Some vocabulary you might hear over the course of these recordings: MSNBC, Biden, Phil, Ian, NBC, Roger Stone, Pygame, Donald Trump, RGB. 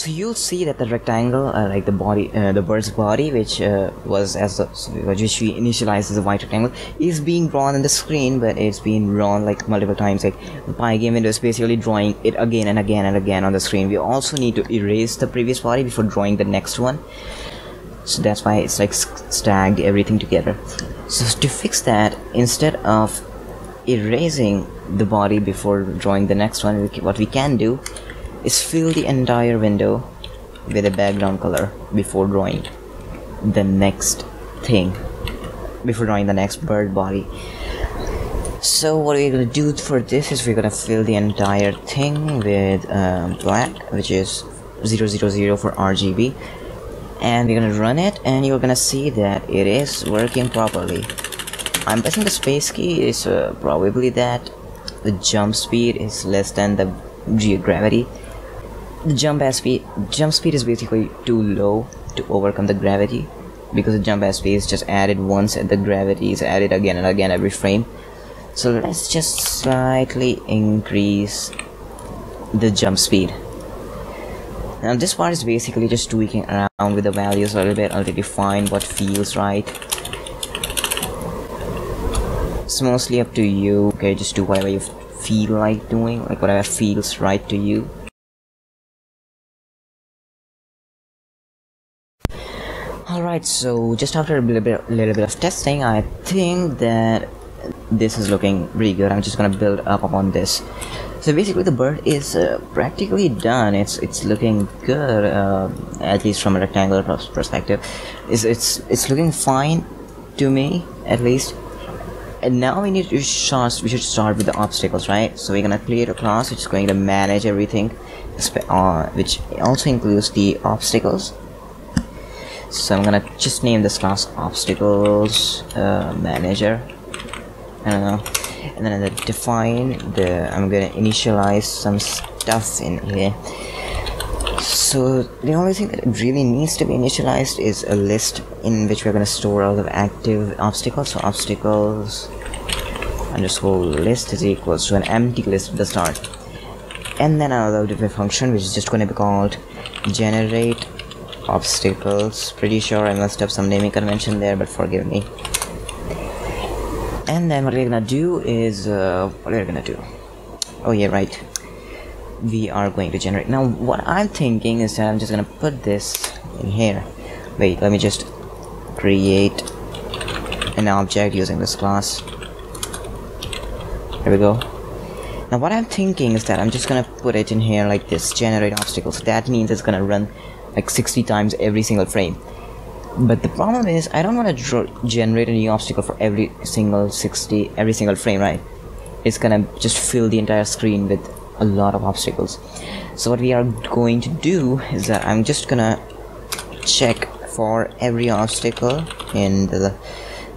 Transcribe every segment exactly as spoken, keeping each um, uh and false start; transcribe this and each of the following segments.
So you'll see that the rectangle, uh, like the body, uh, the bird's body, which uh, was as a, which we initialized as a white rectangle, is being drawn on the screen, but it's been drawn like multiple times. Like Pygame window is basically drawing it again and again and again on the screen. We also need to erase the previous body before drawing the next one. So that's why it's like stacked everything together. So to fix that, instead of erasing the body before drawing the next one, what we can do is fill the entire window with a background color before drawing the next thing, before drawing the next bird body. So what we're gonna do for this is we're gonna fill the entire thing with um, black, which is zero zero zero for R G B, and we're gonna run it, and you're gonna see that it is working properly. I'm pressing the space key. It's uh, probably that the jump speed is less than the gravity. The jump as speed jump speed is basically too low to overcome the gravity, because the jump as speed is just added once and the gravity is added again and again every frame. So let's just slightly increase the jump speed. Now this part is basically just tweaking around with the values a little bit until you find what feels right. It's mostly up to you. Okay, just do whatever you feel like doing, like whatever feels right to you. Alright, so just after a little bit, little bit of testing, I think that this is looking pretty good. I'm just gonna build up upon this. So basically the bird is uh, practically done. It's it's looking good, uh, at least from a rectangular perspective. It's, it's, it's looking fine to me, at least. And now we need to start, we should start with the obstacles, right? So we're gonna create a class which is going to manage everything, uh, which also includes the obstacles. So I'm gonna just name this class obstacles uh, manager. I don't know. And then I'm gonna define the, I'm gonna initialize some stuff in here. So the only thing that really needs to be initialized is a list in which we're going to store all the active obstacles. So obstacles underscore list is equals to an empty list at the start, and then I'll have a function which is just going to be called generate obstacles. Pretty sure I must have some naming convention there, but forgive me. And then what we're gonna do is uh, what we're gonna do oh yeah right we are going to generate. Now what I'm thinking is that I'm just gonna put this in here. Wait, let me just create an object using this class. There we go. Now what I'm thinking is that I'm just gonna put it in here like this, generate obstacles. That means it's gonna run like sixty times every single frame. But the problem is I don't want to generate a new obstacle for every single sixty every single frame, right? It's gonna just fill the entire screen with a lot of obstacles. So what we are going to do is that I'm just gonna check for every obstacle in the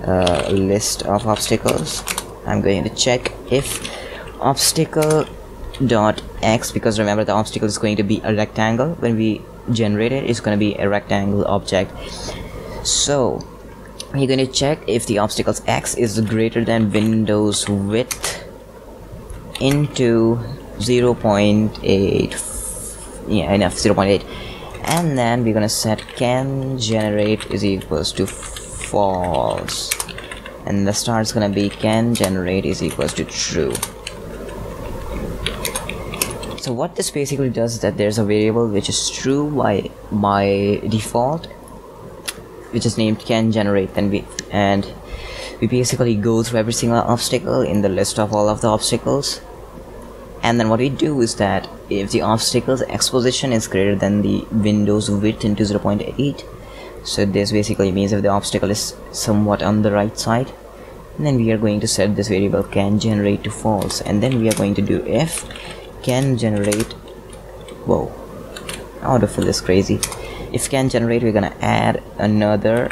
uh, list of obstacles. I'm going to check if obstacle dot x, because remember the obstacle is going to be a rectangle. When we generate it, it's going to be a rectangle object. So you're going to check if the obstacles x is greater than window's width into zero point eight, yeah, enough, zero point eight, and then we're gonna set can generate is equals to false, and the start is gonna be can generate is equals to true. So what this basically does is that there's a variable which is true by by default, which is named can generate, then we and we basically go through every single obstacle in the list of all of the obstacles. And then what we do is that if the obstacle's x position is greater than the window's width into zero point eight, so this basically means if the obstacle is somewhat on the right side, then we are going to set this variable can generate to false, and then we are going to do if can generate, whoa, how to fill this crazy, if can generate, we're gonna add another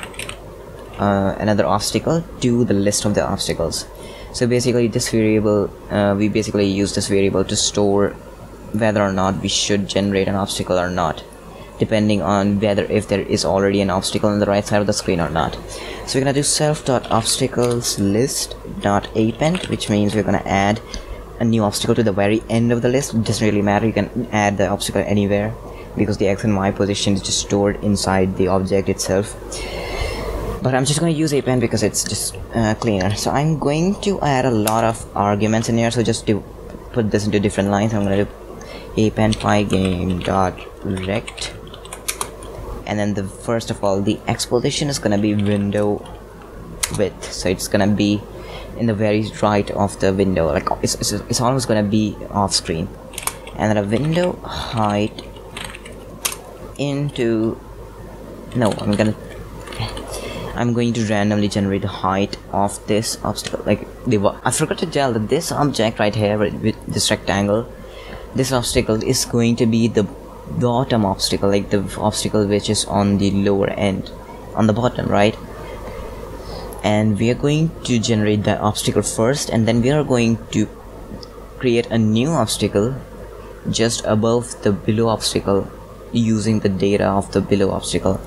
uh, another obstacle to the list of the obstacles. So basically this variable, uh, we basically use this variable to store whether or not we should generate an obstacle or not, depending on whether if there is already an obstacle on the right side of the screen or not. So we're gonna do self.obstacles.list.append, which means we're gonna add a new obstacle to the very end of the list. It doesn't really matter, you can add the obstacle anywhere. because the x and y position is just stored inside the object itself. But I'm just going to use append because it's just uh, cleaner. So I'm going to add a lot of arguments in here. So just to put this into different lines, I'm going to do append pygame dot rect, and then the first of all, the x position is going to be window width. So it's going to be in the very right of the window. Like it's it's, it's almost going to be off screen, and then a window height into no. I'm gonna. I'm going to randomly generate the height of this obstacle. Like the I forgot to tell that this object right here with this rectangle, this obstacle is going to be the bottom obstacle, like the obstacle which is on the lower end, on the bottom, right? And we are going to generate that obstacle first, and then we are going to create a new obstacle just above the below obstacle using the data of the below obstacle.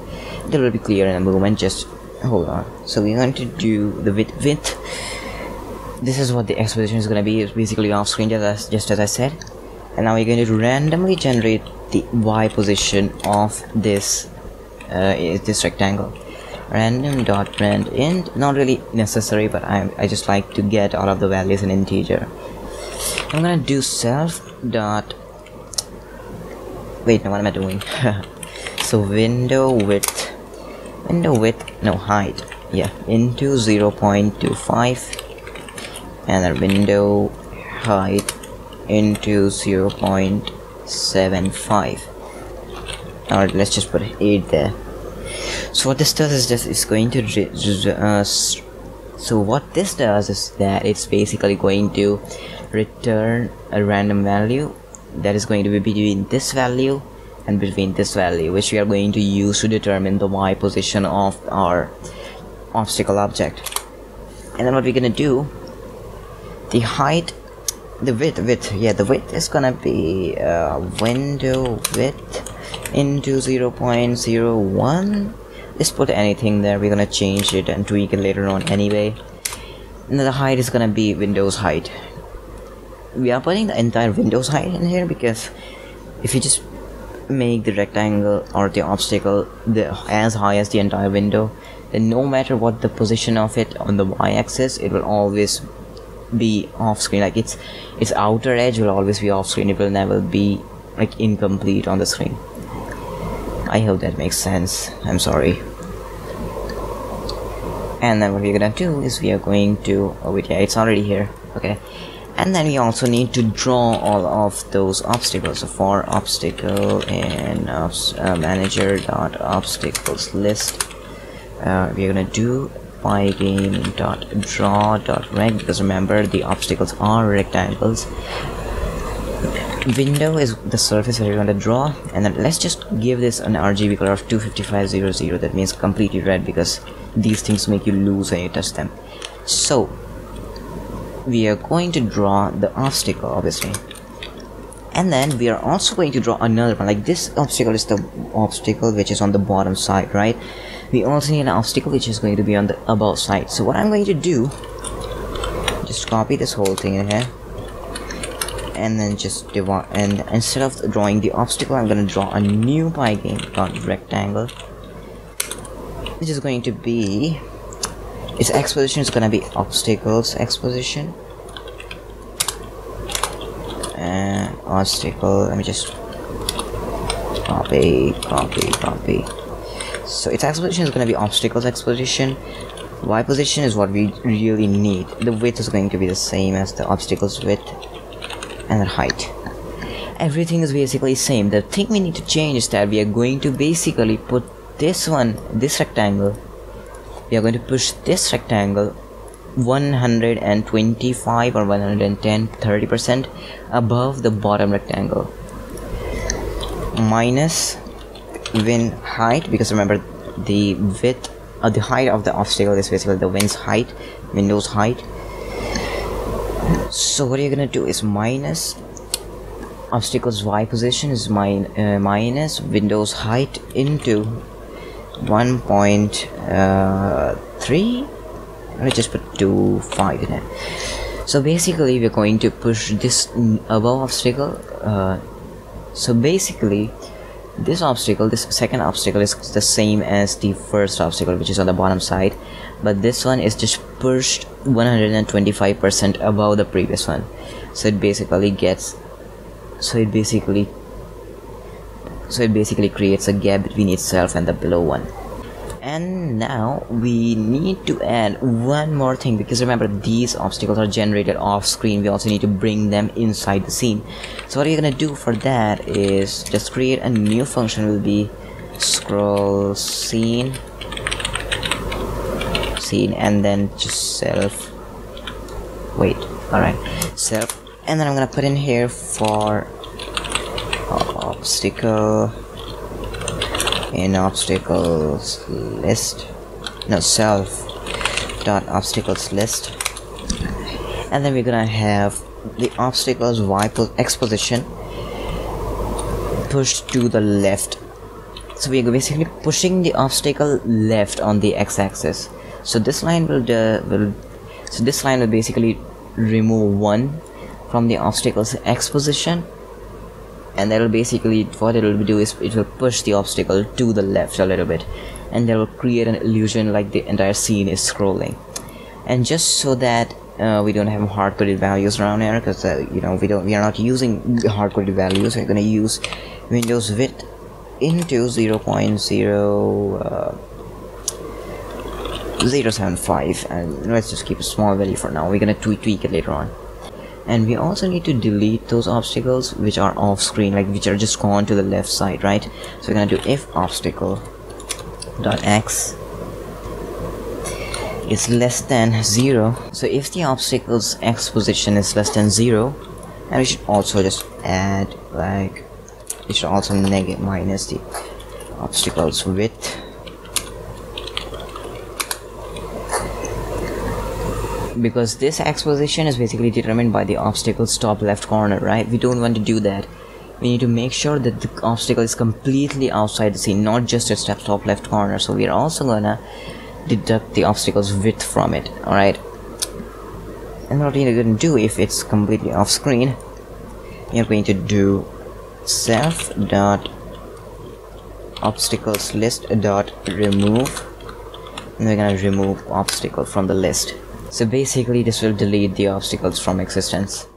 That will be clear in a moment. Just hold on. So we're going to do the width width. This is what the x position is going to be. It's basically off screen, just as, just as I said. And now we're going to randomly generate the y position of this uh, this rectangle. Random dot rand int. Not really necessary, but I I just like to get all of the values in integer. I'm going to do self dot. Wait, no, what am I doing? So window width. Window width, no height, yeah, into zero point two five, and then window height into zero point seven five. Now let's just put eight there. So what this does is just it's going to uh, so what this does is that it's basically going to return a random value that is going to be between this value and between this value, which we are going to use to determine the y position of our obstacle object. And then what we're gonna do, the height, the width, width, yeah, the width is gonna be uh, window width into zero point zero one. Let's put anything there. We're gonna change it and tweak it later on anyway. And then the height is gonna be Windows height. We are putting the entire Windows height in here because if you just make the rectangle or the obstacle the as high as the entire window, then no matter what the position of it on the y-axis, it will always be off screen. Like its its outer edge will always be off screen. It will never be like incomplete on the screen. I hope that makes sense. I'm sorry. And then what we're gonna do is we are going to oh wait yeah it's already here, okay. And then we also need to draw all of those obstacles. So for obstacle in obs uh, manager dot obstacles list, uh, we're gonna do pygame dot draw dot rect, because remember the obstacles are rectangles. Window is the surface that we're gonna draw, and then let's just give this an R G B color of two fifty-five, that means completely red, because these things make you lose when you touch them. So we are going to draw the obstacle, obviously, and then we are also going to draw another one. Like this obstacle is the obstacle which is on the bottom side, right? We also need an obstacle which is going to be on the above side. So what I'm going to do, just copy this whole thing in here, and then just divide, and instead of drawing the obstacle, I'm going to draw a new pygame rectangle, which is going to be its x position is gonna be obstacles x position, and obstacle. Let me just copy, copy, copy. So its x position is gonna be obstacles x position. Y position is what we really need. The width is going to be the same as the obstacles width, and the height. Everything is basically same. The thing we need to change is that we are going to basically put this one, this rectangle. We are going to push this rectangle one hundred twenty-five or one hundred ten, thirty percent above the bottom rectangle, minus win height, because remember the width or the height of the obstacle is basically the win's height, Windows height. So what you're gonna do is minus obstacles y position is min uh, minus Windows height into one point three, let's just put two point five in it. So basically we're going to push this above obstacle, uh, so basically This obstacle, this second obstacle, is the same as the first obstacle, which is on the bottom side, but this one is just pushed one hundred twenty-five percent above the previous one, so it basically gets so it basically so it basically creates a gap between itself and the below one. And now we need to add one more thing, because remember, these obstacles are generated off screen. We also need to bring them inside the scene. So what you're gonna do for that is just create a new function. Will be scroll scene scene and then just self wait alright self and then I'm gonna put in here for obstacle in obstacles list no self dot obstacles list, and then we're gonna have the obstacles y x position pushed to the left. So we're basically pushing the obstacle left on the x-axis. So this line will uh, will so this line will basically remove one from the obstacles x position, and that will basically, what it will do is it will push the obstacle to the left a little bit, and that will create an illusion like the entire scene is scrolling. And just so that uh, we don't have hard-coded values around here, because uh, you know we don't we are not using hard-coded values, we're going to use Windows width into zero point zero seven five, and let's just keep a small value for now. We're going to tweak, tweak it later on. And we also need to delete those obstacles which are off screen, like which are just gone to the left side, right? So we're gonna do if obstacle dot x is less than zero. So if the obstacle's x position is less than zero, and we should also just add, like, we should also negative minus the obstacle's width, because this x position is basically determined by the obstacle's top left corner, right? We don't want to do that. We need to make sure that the obstacle is completely outside the scene, not just its top left corner. So we are also gonna deduct the obstacle's width from it, alright? And what you're gonna do, if it's completely off screen, you're going to do self dot obstacles list dot remove, and we're gonna remove obstacle from the list. So basically this will delete the obstacles from existence.